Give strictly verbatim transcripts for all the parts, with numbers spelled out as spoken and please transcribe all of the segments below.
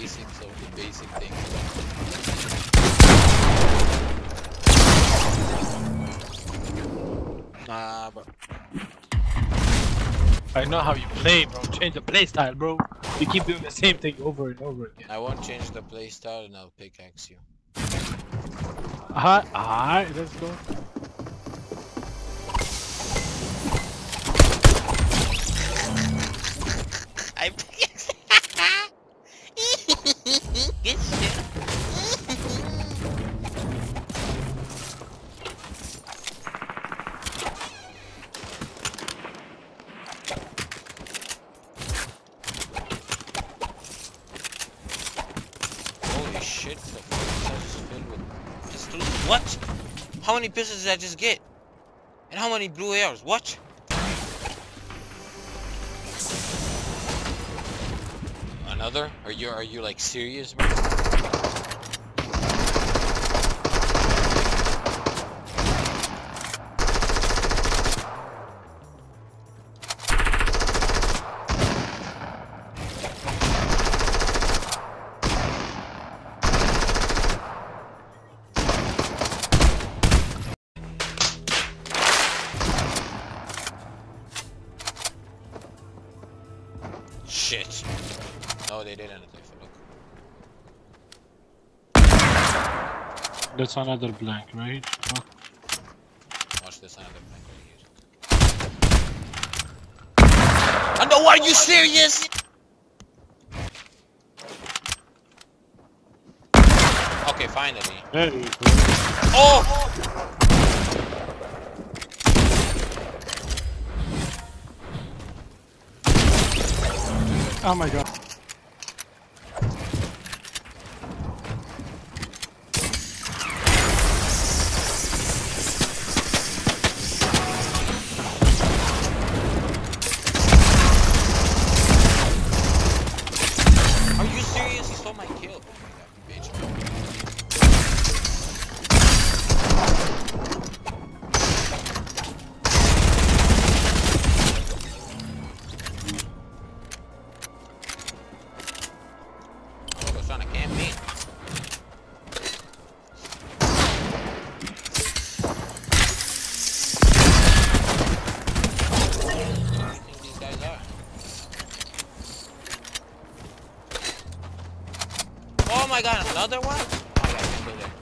basics of the basic things. Nah, bro. I know how you play, bro. Change the playstyle, bro. You keep doing the same thing over and over again. I won't change the playstyle and I'll pickaxe you. Alright, alright, let's go. I pickaxe. Good shit. Holy shit, the fuck is just filled with pistols? What? How many pistols did I just get? And how many blue arrows? What? Another? Are you are you like serious, bro? Shit. No, they didn't. That's another blank, right? Oh. Watch this, another blank right here. I know, are you serious? Okay, finally. There you go. Oh! Oh my god. Oh my god, another one? Oh my god, I can go there.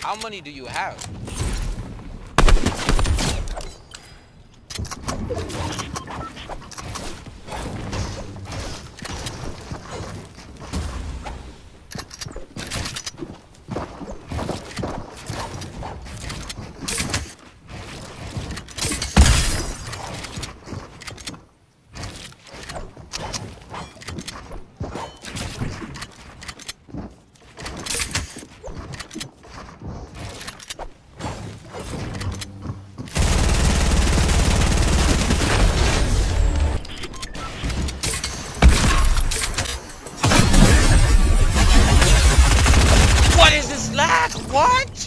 How many do you have? What? Let's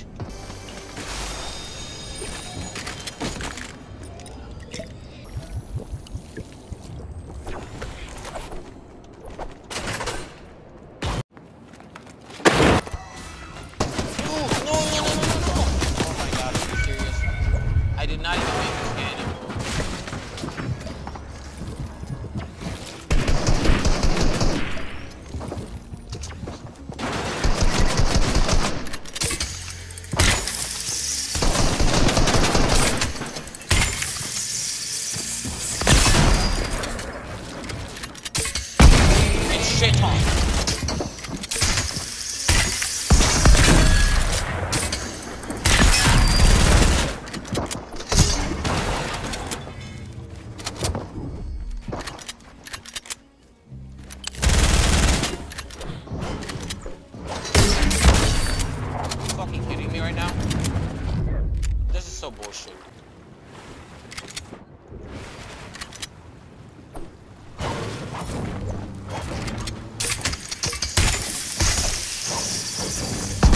go.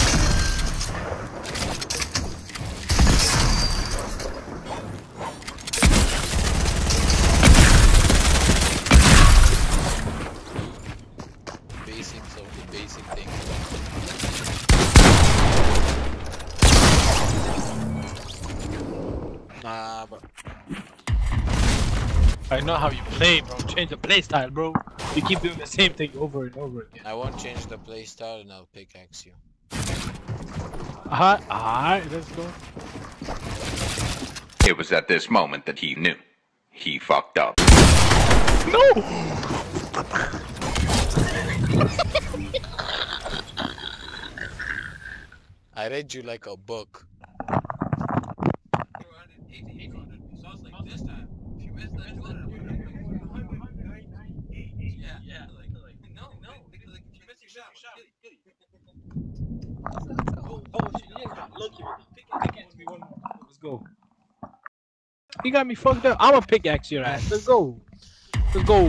Nah, but I know how you play, bro. Change the playstyle, bro. You keep doing the same thing over and over again. I won't change the playstyle and I'll pickaxe you. Alright, alright, let's go. It was at this moment that he knew. He fucked up. No! I read you like a book. Let's go. You got me fucked up. I'ma pickaxe your ass. Let's go. Let's go.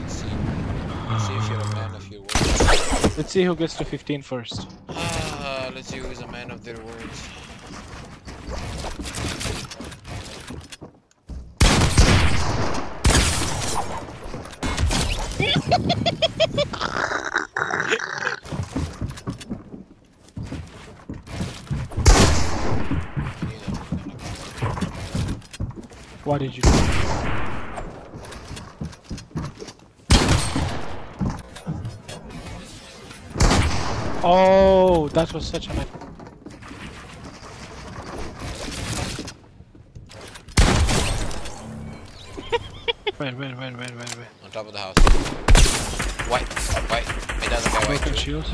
Let's see. Let's see if you're a man of your words. Let's see who gets to fifteen first. Uh, let's see who's a man of their words. Why did you do that? Oh, that was such a nice. Wait, wait, wait, wait, wait, wait. On top of the house. White, white. It doesn't go white. Broken shield.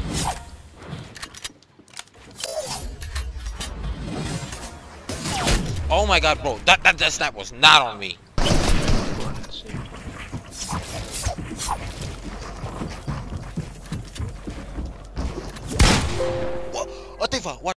Oh my god, bro, that, that that snap was not on me. What? Atifa, what?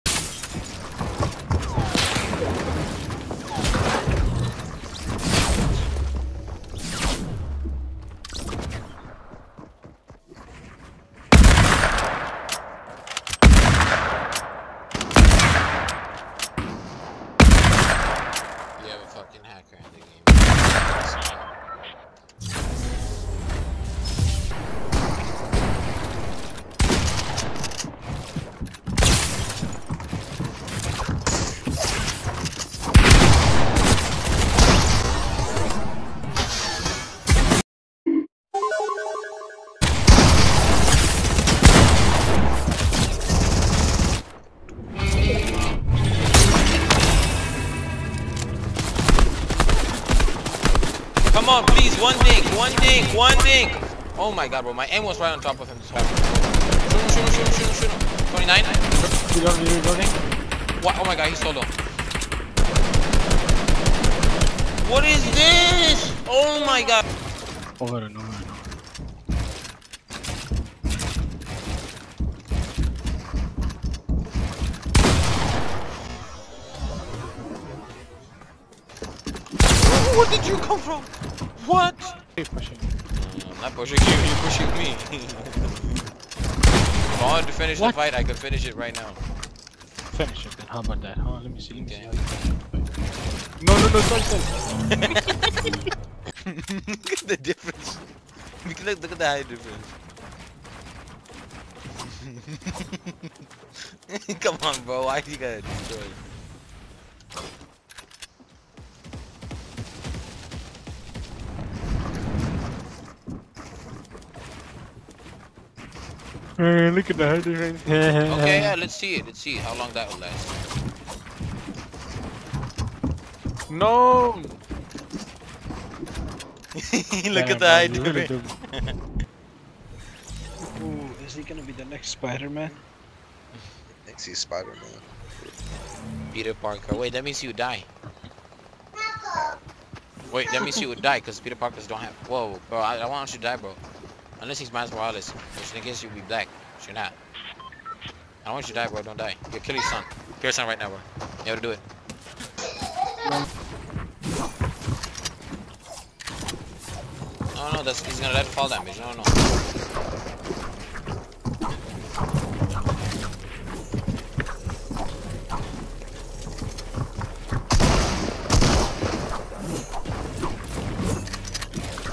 Come on, please, one dink, one dink, one dink. Oh my god, bro, my aim was right on top of him this whole time. Shoot him, shoot him, shoot him, shoot him. twenty-nine? You don't need reloading? What? Oh my god, he's solo. What is this? Oh my god. Over and over and over. Where did you come from? What? You're pushing. I'm not pushing you, you're pushing me. If I wanted to finish what? the fight, I could finish it right now. Finish it then, how about that? Huh? Let me see. Okay. No, no, no, sorry, sorry. Look at the difference. Look, look at the high difference. Come on, bro, why you gotta destroy it? Uh, look at the high difference. Okay, yeah, let's see it. Let's see how long that will last. No! Look yeah, at the high difference. Really Ooh, is he gonna be the next Spider-Man? Next he's Spider-Man. Peter Parker. Wait, that means you die. Wait, that means you would die because Peter Parkers don't have. Whoa, bro, I, I want you to die, bro. Unless he's Miles Morales, which in case you'll be black, which you're not. I don't want you to die, bro, don't die. You're killing your son. Kill your son right now, bro. You have to do it. No, no, that's, he's gonna let fall damage. No, no.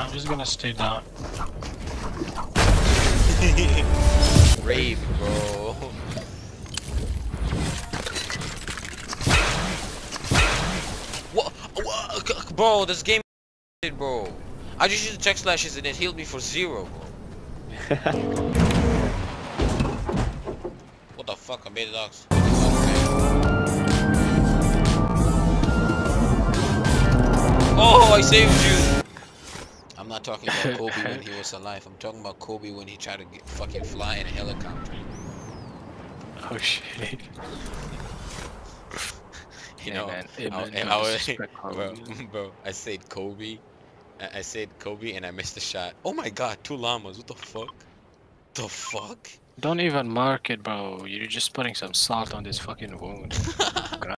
I'm just gonna stay down. Rape, bro. Bro, this game is bro. I just used check slashes and it healed me for zero, bro. What the fuck? I made it ox. Oh, I saved you! I'm not talking about Kobe when he was alive. I'm talking about Kobe when he tried to get fucking fly in a helicopter. Oh shit. You hey, know, man. Hey, man. I, I, I, bro, bro, I said Kobe. I, I said Kobe and I missed the shot. Oh my god, two llamas. What the fuck? The fuck? Don't even mark it, bro. You're just putting some salt on this fucking wound.